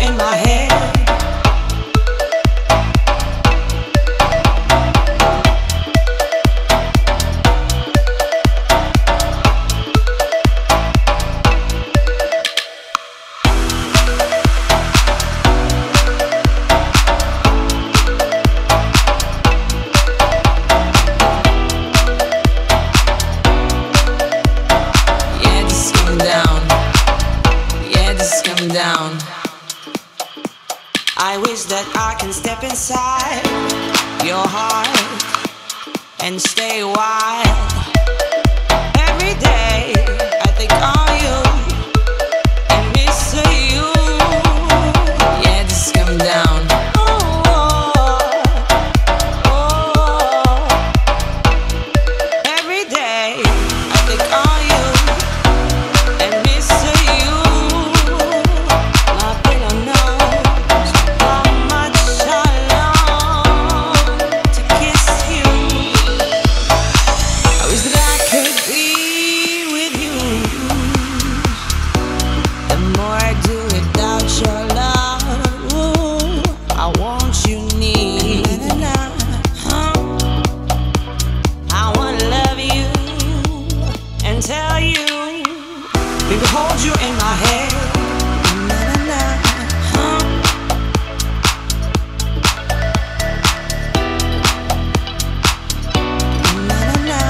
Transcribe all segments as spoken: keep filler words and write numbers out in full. you in my head. Down. I wish that I can step inside your heart and stay a while. Every day I think of you and miss you. Yeah, just come down. Oh, oh, oh. Every day I think of you and miss you. Tell you, baby, hold you in my head. Na, na, na, huh? Na, na, na,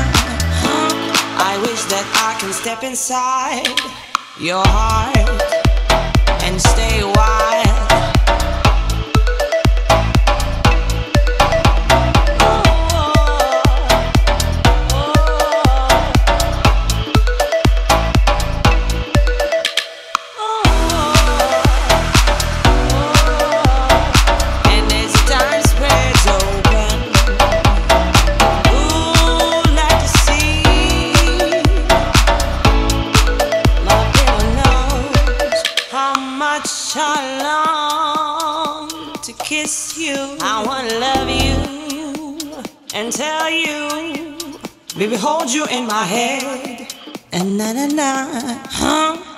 huh? I wish that I can step inside your heart and stay wild. I long to kiss you. I want to love you and tell you, baby, hold you in my head. And na na na, huh?